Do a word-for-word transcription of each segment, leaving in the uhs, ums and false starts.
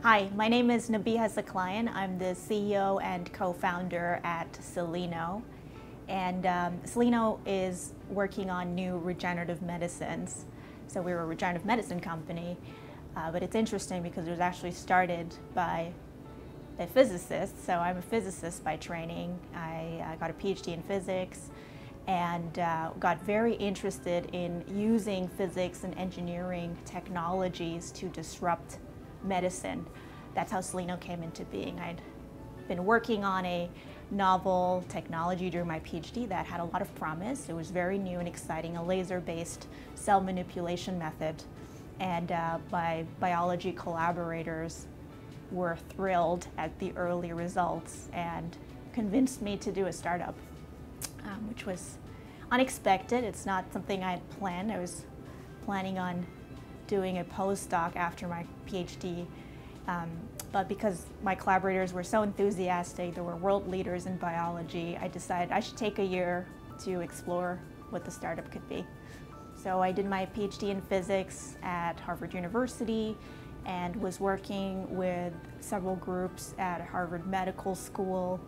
Hi, my name is Nabiha Saklayen. I'm the C E O and co-founder at Cellino. And um, Cellino is working on new regenerative medicines. So we're a regenerative medicine company, uh, but it's interesting because it was actually started by a physicist. So I'm a physicist by training. I uh, got a P H D in physics and uh, got very interested in using physics and engineering technologies to disrupt medicine. That's how Cellino came into being. I'd been working on a novel technology during my P H D that had a lot of promise. It was very new and exciting, a laser-based cell manipulation method. And uh, my biology collaborators were thrilled at the early results and convinced me to do a startup, um, which was unexpected. It's not something I had planned. I was planning on doing a postdoc after my P H D, um, but because my collaborators were so enthusiastic, they were world leaders in biology, I decided I should take a year to explore what the startup could be. So I did my P H D in physics at Harvard University and was working with several groups at Harvard Medical School,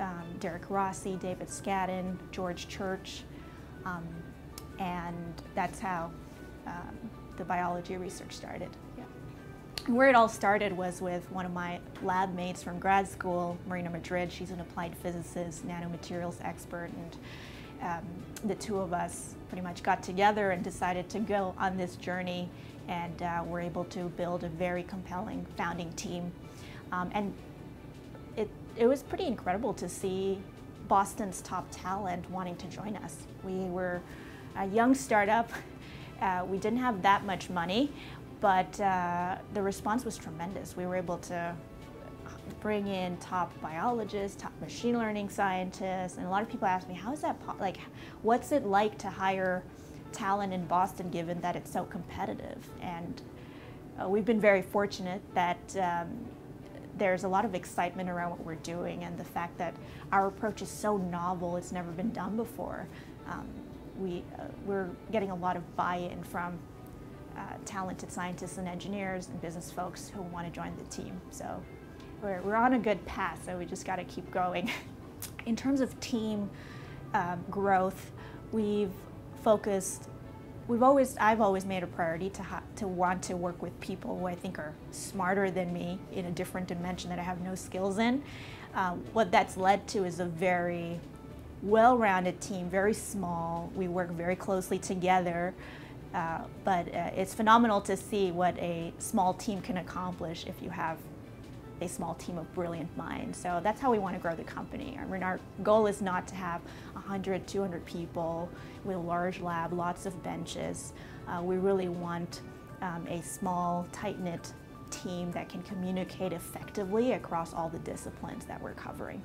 um, Derek Rossi, David Scadden, George Church, um, and that's how um, the biology research started. Yeah. And where it all started was with one of my lab mates from grad school, Marina Madrid. She's an applied physicist, nanomaterials expert, and um, the two of us pretty much got together and decided to go on this journey, and uh, were able to build a very compelling founding team. Um, and it, it was pretty incredible to see Boston's top talent wanting to join us. We were a young startup. Uh, we didn't have that much money, but uh, the response was tremendous. We were able to bring in top biologists, top machine learning scientists, and a lot of people asked me, how is that, like, what's it like to hire talent in Boston given that it's so competitive? And uh, we've been very fortunate that um, there's a lot of excitement around what we're doing, and the fact that our approach is so novel, it's never been done before. Um, We, uh, we're getting a lot of buy-in from uh, talented scientists and engineers and business folks who want to join the team. So we're, we're on a good path, so we just got to keep going. In terms of team um, growth, we've focused, we've always, I've always made a priority to, ha to want to work with people who I think are smarter than me in a different dimension that I have no skills in. Uh, what that's led to is a very well-rounded team, very small. We work very closely together, uh, but uh, it's phenomenal to see what a small team can accomplish if you have a small team of brilliant minds. So that's how we want to grow the company. I mean, our goal is not to have one hundred, two hundred people with a large lab, lots of benches. Uh, we really want um, a small, tight-knit team that can communicate effectively across all the disciplines that we're covering.